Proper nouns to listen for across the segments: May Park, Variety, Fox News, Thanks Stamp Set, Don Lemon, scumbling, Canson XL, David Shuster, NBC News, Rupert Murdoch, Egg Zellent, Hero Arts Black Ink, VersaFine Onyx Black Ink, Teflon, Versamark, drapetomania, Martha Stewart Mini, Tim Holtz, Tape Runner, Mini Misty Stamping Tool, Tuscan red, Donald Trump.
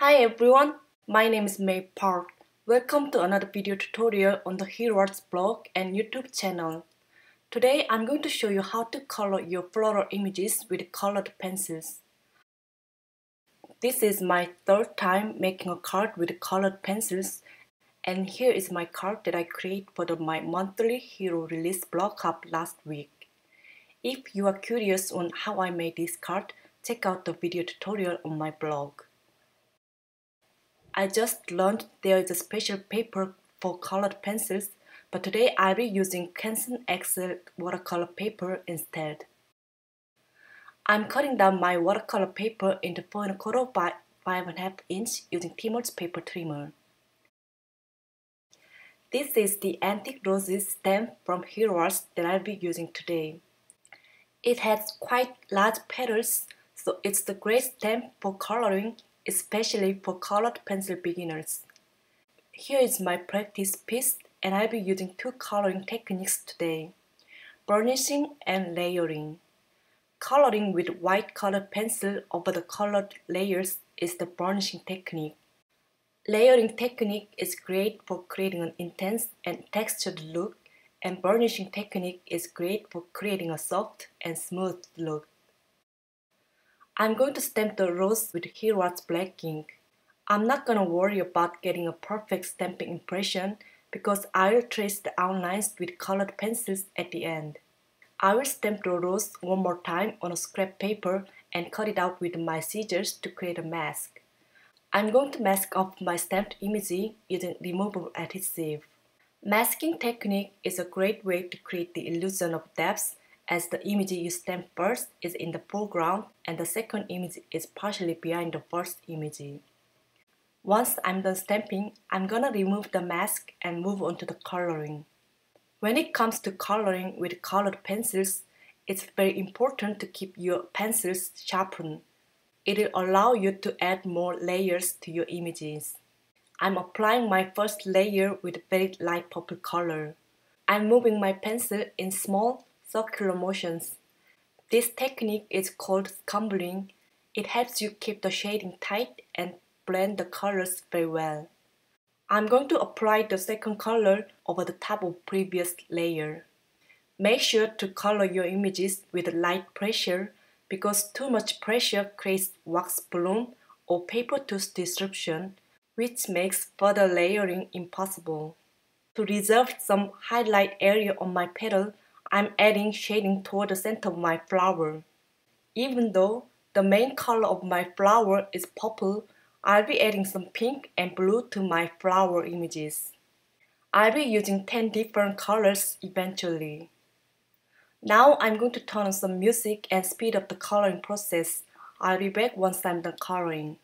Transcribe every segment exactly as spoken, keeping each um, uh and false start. Hi everyone, my name is May Park. Welcome to another video tutorial on the Hero Arts blog and YouTube channel. Today I'm going to show you how to color your floral images with colored pencils. This is my third time making a card with colored pencils, and here is my card that I created for the, my monthly Hero release blog hub last week. If you are curious on how I made this card, check out the video tutorial on my blog. I just learned there is a special paper for colored pencils, but today I'll be using Canson X L watercolor paper instead. I'm cutting down my watercolor paper into four and a quarter by five and a half inch using Tim Holtz paper trimmer. This is the Antique Roses stamp from Hero Arts that I'll be using today. It has quite large petals, so it's the great stamp for coloring, especially for colored pencil beginners. Here is my practice piece, and I'll be using two coloring techniques today: burnishing and layering. Coloring with white colored pencil over the colored layers is the burnishing technique. Layering technique is great for creating an intense and textured look, and burnishing technique is great for creating a soft and smooth look. I'm going to stamp the rose with Hero Arts Black Ink. I'm not going to worry about getting a perfect stamping impression because I'll trace the outlines with colored pencils at the end. I will stamp the rose one more time on a scrap paper and cut it out with my scissors to create a mask. I'm going to mask up my stamped image using removable adhesive. Masking technique is a great way to create the illusion of depth, as the image you stamp first is in the foreground and the second image is partially behind the first image. Once I'm done stamping, I'm gonna remove the mask and move on to the coloring. When it comes to coloring with colored pencils, it's very important to keep your pencils sharpened. It will allow you to add more layers to your images. I'm applying my first layer with very light purple color. I'm moving my pencil in small, circular motions. This technique is called scumbling. It helps you keep the shading tight and blend the colors very well. I'm going to apply the second color over the top of previous layer. Make sure to color your images with light pressure because too much pressure creates wax bloom or paper tooth disruption, which makes further layering impossible. To reserve some highlight area on my petal, I'm adding shading toward the center of my flower. Even though the main color of my flower is purple, I'll be adding some pink and blue to my flower images. I'll be using ten different colors eventually. Now I'm going to turn on some music and speed up the coloring process. I'll be back once I'm done coloring.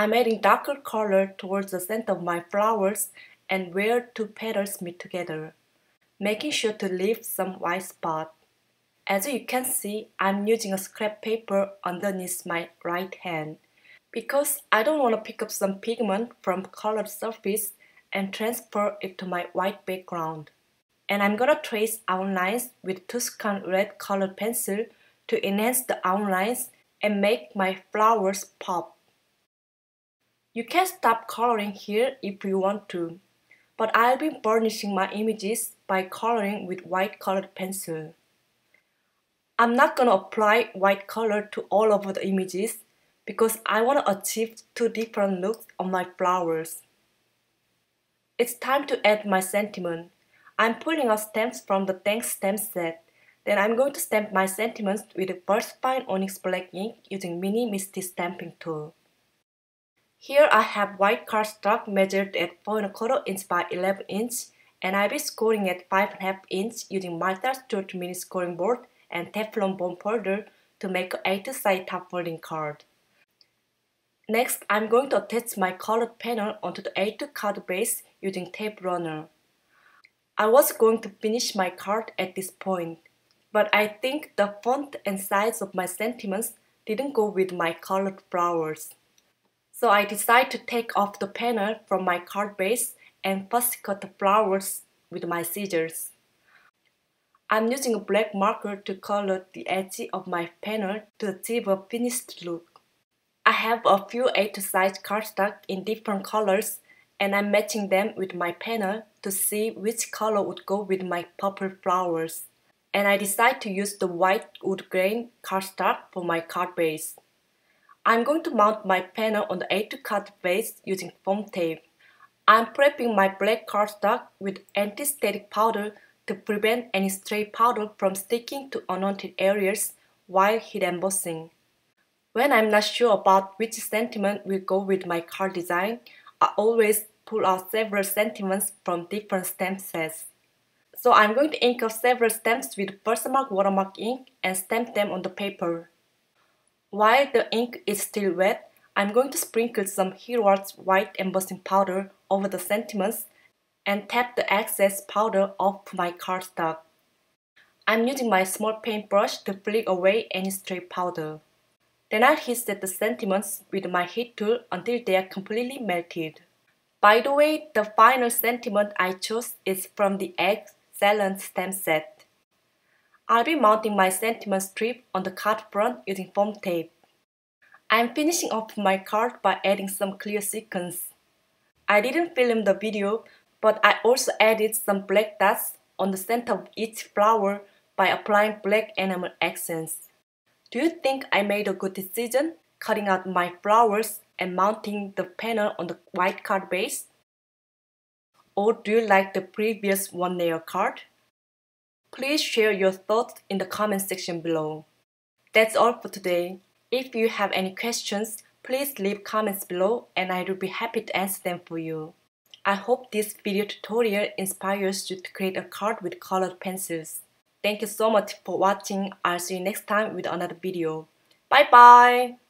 I'm adding darker color towards the center of my flowers and where two petals meet together, making sure to leave some white spot. As you can see, I'm using a scrap paper underneath my right hand, because I don't want to pick up some pigment from colored surface and transfer it to my white background. And I'm gonna trace outlines with Tuscan red colored pencil to enhance the outlines and make my flowers pop. You can stop coloring here if you want to, but I'll be burnishing my images by coloring with white colored pencil. I'm not gonna apply white color to all of the images because I want to achieve two different looks on my flowers. It's time to add my sentiment. I'm pulling out stamps from the Thanks Stamp Set. Then I'm going to stamp my sentiments with the VersaFine Onyx Black Ink using Mini Misty Stamping Tool. Here I have white cardstock measured at four and a quarter inch by eleven inch, and I'll be scoring at five and a half inch using Martha Stewart Mini scoring board and Teflon bone folder to make an A two size top folding card. Next, I'm going to attach my colored panel onto the A two card base using Tape Runner. I was going to finish my card at this point, but I think the font and size of my sentiments didn't go with my colored flowers. So I decided to take off the panel from my card base and first cut the flowers with my scissors. I'm using a black marker to color the edge of my panel to achieve a finished look. I have a few A two size cardstock in different colors, and I'm matching them with my panel to see which color would go with my purple flowers. And I decide to use the white wood grain cardstock for my card base. I'm going to mount my panel on the A two card base using foam tape. I'm prepping my black cardstock with anti-static powder to prevent any stray powder from sticking to unwanted areas while heat embossing. When I'm not sure about which sentiment will go with my card design, I always pull out several sentiments from different stamp sets. So I'm going to ink up several stamps with Versamark watermark ink and stamp them on the paper. While the ink is still wet, I'm going to sprinkle some Hero Arts white embossing powder over the sentiments and tap the excess powder off my cardstock. I'm using my small paintbrush to flick away any stray powder. Then I heat set the sentiments with my heat tool until they are completely melted. By the way, the final sentiment I chose is from the Egg Zellent stamp set. I'll be mounting my sentiment strip on the card front using foam tape. I'm finishing off my card by adding some clear sequins. I didn't film the video, but I also added some black dots on the center of each flower by applying black enamel accents. Do you think I made a good decision cutting out my flowers and mounting the panel on the white card base? Or do you like the previous one layer card? Please share your thoughts in the comment section below. That's all for today. If you have any questions, please leave comments below and I will be happy to answer them for you. I hope this video tutorial inspires you to create a card with colored pencils. Thank you so much for watching. I'll see you next time with another video. Bye bye!